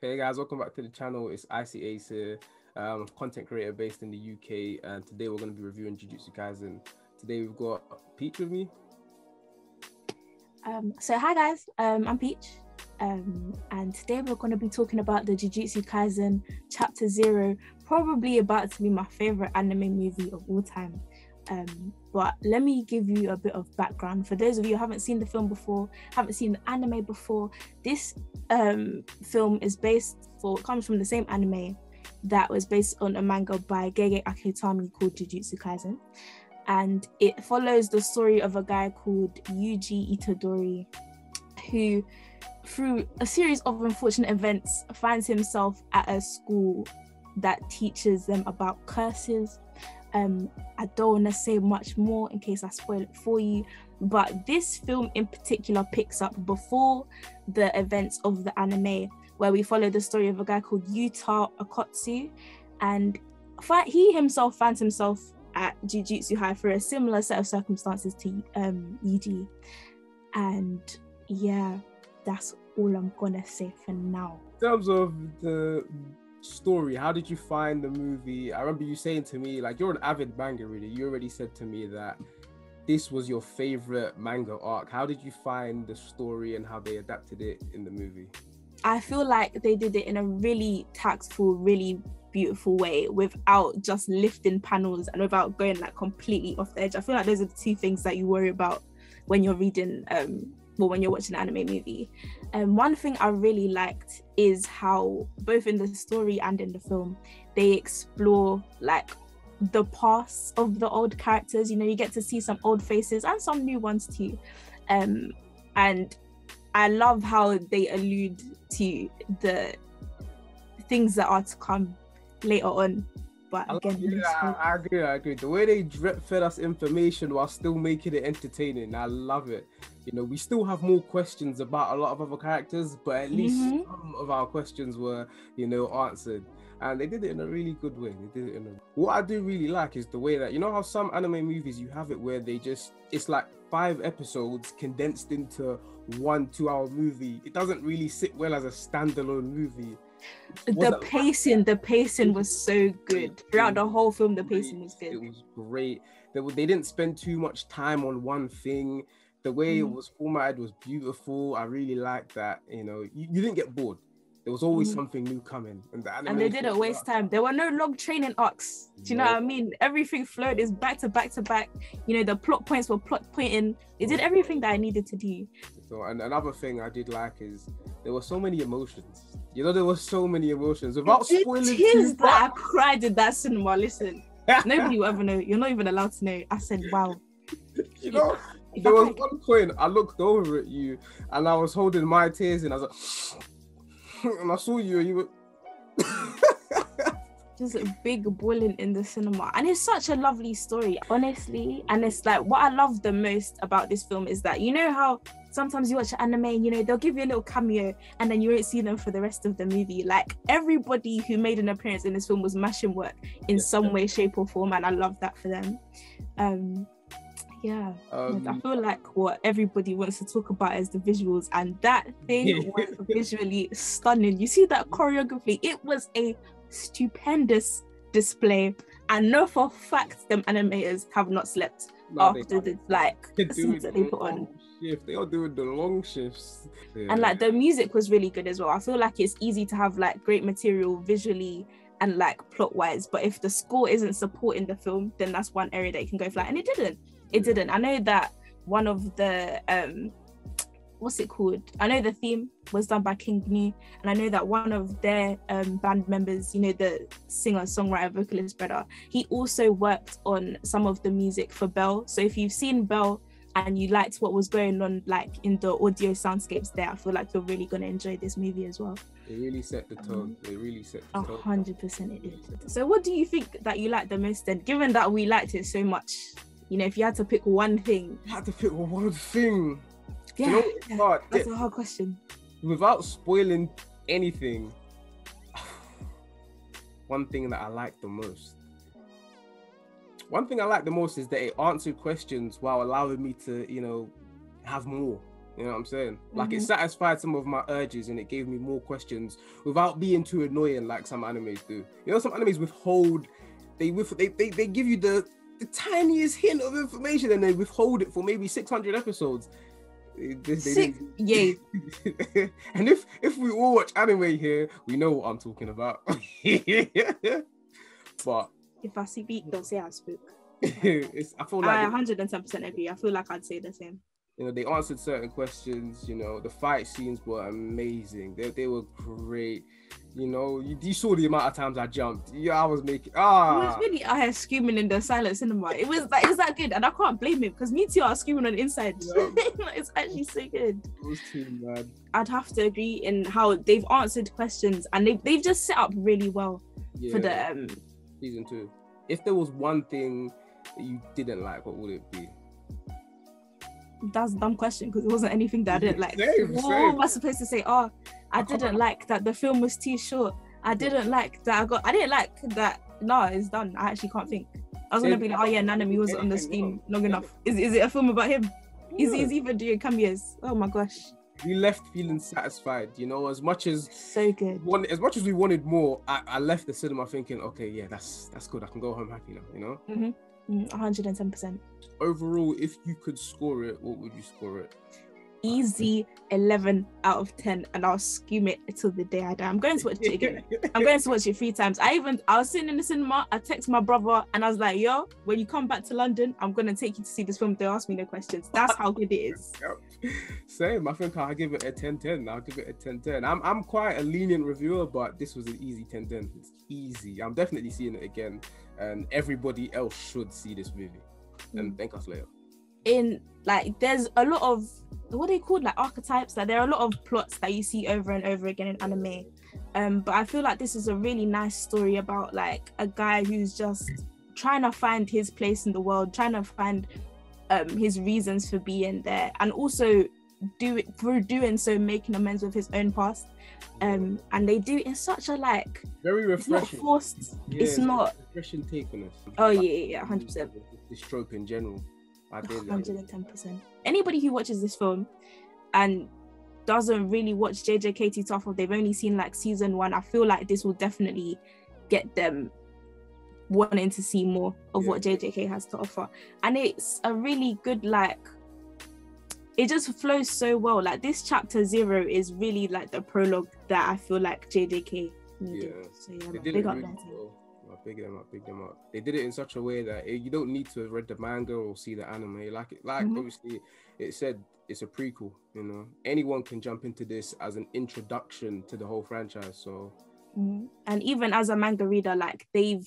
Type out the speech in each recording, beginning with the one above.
Hey guys, welcome back to the channel. It's Icy Ace here, content creator based in the UK, and today we're going to be reviewing Jujutsu Kaisen. Today we've got Peach with me. Hi guys, I'm Peach, and today we're going to be talking about the Jujutsu Kaisen Chapter 0, probably about to be my favourite anime movie of all time. But let me give you a bit of background for those of you who haven't seen the film before, haven't seen the anime before. This film is comes from the same anime that was based on a manga by Gege Akutami called Jujutsu Kaisen, and it follows the story of a guy called Yuji Itadori, who through a series of unfortunate events finds himself at a school that teaches them about curses. I don't want to say much more in case I spoil it for you, but this film in particular picks up before the events of the anime, where we follow the story of a guy called Yuta Okotsu, and he himself finds himself at Jujutsu High for a similar set of circumstances to Yuji. And yeah, that's all I'm gonna say for now. In terms of the story, how did you find the movie? I remember you saying to me, like, you're an avid manga reader. You already said to me that this was your favorite manga arc. How did you find the story and how they adapted it in the movie? I feel like they did it in a really tactful, really beautiful way, without just lifting panels and without going like completely off the edge. I feel like those are the two things that you worry about when you're reading when you're watching an anime movie. And one thing I really liked is how both in the story and in the film they explore like the past of the old characters. You know, you get to see some old faces and some new ones too, and I love how they allude to the things that are to come later on. But again, I agree. The way they drip-fed us information while still making it entertaining, I love it. You know, we still have more questions about a lot of other characters, but at least some of our questions were, you know, answered. And they did it in a really good way. They did it in a... What I do really like is the way that, you know how some anime movies, you have it where they just, it's like 5 episodes condensed into 1 2-hour movie. It doesn't really sit well as a standalone movie. The pacing was so good throughout the whole film. The pacing was good. It was great. They didn't spend too much time on one thing. The way it was formatted was beautiful. I really liked that. You know, you didn't get bored. There was always something new coming, and they didn't waste time. There were no long training arcs. Do you know what I mean? Everything flowed. Is back to back to back. You know, the plot points were plot pointing. It did everything that I needed to do. So, and another thing I did like is there were so many emotions. You know, there were so many emotions. Without spoiling tears that I cried in that cinema. Listen, nobody will ever know. You're not even allowed to know. I said, wow. You know, there was one point I looked over at you, and I was holding my tears, and I was like. And I saw you, and you were just a big bawling in the cinema. And it's such a lovely story, honestly. And it's like what I love the most about this film is that, you know how sometimes you watch anime and, you know, they'll give you a little cameo and then you won't see them for the rest of the movie. Like, everybody who made an appearance in this film was mashing work in some way, shape or form, and I love that for them. I feel like what everybody wants to talk about is the visuals, and that thing was visually stunning. You see that choreography, it was a stupendous display. I know for a fact them animators have not slept after the scenes that they put on. They are doing the long shifts. Yeah. And like the music was really good as well. I feel like it's easy to have like great material visually and like plot wise, but if the score isn't supporting the film, then that's one area that you can go flat, and it didn't. It didn't. I know that one of the I know the theme was done by King Gnu, and I know that one of their band members, you know, the singer, songwriter, vocalist brother, he also worked on some of the music for Bell. So if you've seen Bell and you liked what was going on like in the audio soundscapes there, I feel like you're really going to enjoy this movie as well. It really set the tone. It really set the tone. 100% it did. So what do you think that you liked the most then, given that we liked it so much? You know, if you had to pick one thing. I had to pick one thing. Yeah, you know, it's hard. That's a hard question. Without spoiling anything, one thing I like the most is that it answered questions while allowing me to, you know, have more. You know what I'm saying? Mm-hmm. Like, it satisfied some of my urges and it gave me more questions without being too annoying like some animes do. You know, some animes withhold, they give you the tiniest hint of information and they withhold it for maybe 600 episodes. And if we all watch anime here, we know what I'm talking about. But if I see beat, don't say I spook. I feel like 110% agree. I feel like I'd say the same. You know, they answered certain questions. You know, the fight scenes were amazing. They were great. You know, you saw the amount of times I jumped. Yeah, I was making It was really I had screaming in the silent cinema. It was like, is that good? And I can't blame him because me too are screaming on the inside. Yeah. It's actually so good. It was too mad. I'd have to agree in how they've answered questions and they've just set up really well for the season 2. If there was one thing that you didn't like, what would it be? That's a dumb question because it wasn't anything that I didn't like. What am I supposed to say? Oh, I didn't like that the film was too short. I didn't like that I didn't like that. No, it's done. I actually can't think. I was gonna be like, oh yeah, Nanami was on the screen long enough. Is it a film about him? Yeah. Is he even doing cameos? Oh my gosh. We left feeling satisfied, you know, as much as so good. As much as we wanted more, I left the cinema thinking, okay, yeah, that's good. I can go home happy now, you know? Mm-hmm. 110%. Overall, if you could score it, what would you score it? Easy 11 out of 10, and I'll skim it till the day I die. I'm going to watch it again. I'm going to watch it 3 times. I was sitting in the cinema, I texted my brother and I was like, yo, when you come back to London, I'm gonna take you to see this film. Don't ask me no questions. That's how good it is. Same. I think I'll give it a 10-10. I'll give it a 10-10. I'm quite a lenient reviewer, but this was an easy 10-10. It's easy. I'm definitely seeing it again, and everybody else should see this movie. And thank us later. In like there's a lot of what they called like archetypes, like there are a lot of plots that you see over and over again in anime, but I feel like this is a really nice story about like a guy who's just trying to find his place in the world, trying to find his reasons for being there, and also through doing so making amends with his own past, and they do in such a like very refreshing, it's not forced, it's not refreshing take on it. Oh yeah, 100%. This trope in general, 110%. Anybody who watches this film and doesn't really watch JJKT Tafel, they've only seen like season 1, I feel like this will definitely get them wanting to see more of what JJK has to offer. And it's a really good, like, it just flows so well. Like this chapter 0 is really like the prologue that I feel like JJK needed. So yeah, big up there. Big them up. They did it in such a way that you don't need to have read the manga or see the anime. Like obviously it said it's a prequel, you know. Anyone can jump into this as an introduction to the whole franchise. So and even as a manga reader, like they've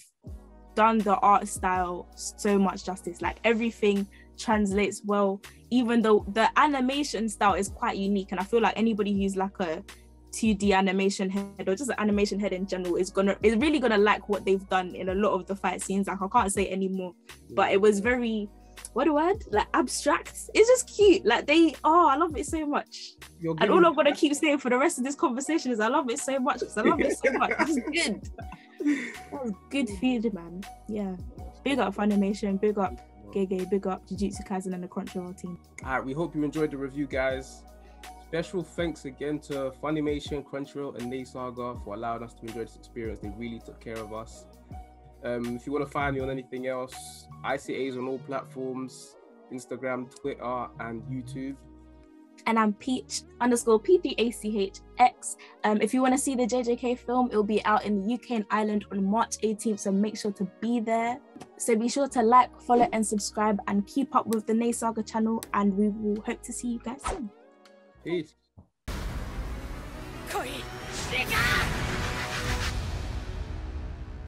done the art style so much justice. Like everything translates well, even though the animation style is quite unique. And I feel like anybody who's like a 2D animation head or just an animation head in general is really gonna like what they've done in a lot of the fight scenes. Like I can't say anymore, but it was very abstract. It's just cute. Like I love it so much. And all I'm gonna keep saying for the rest of this conversation is I love it so much because I love it so much. It's good. That was good feed, man. Yeah. Big up Funimation. Big up Gege. Big up Jujutsu Kaisen and the Crunchyroll team. All right. We hope you enjoyed the review, guys. Special thanks again to Funimation, Crunchyroll, and Nnesaga for allowing us to enjoy this experience. They really took care of us. If you want to find me on anything else, Icy Ace on all platforms, Instagram, Twitter, and YouTube. And I'm Peach_PDACHX. If you want to see the JJK film, it'll be out in the UK and Ireland on March 18th, so make sure to be there. So be sure to like, follow, and subscribe, and keep up with the Nnesaga channel, and we will hope to see you guys soon. Peace.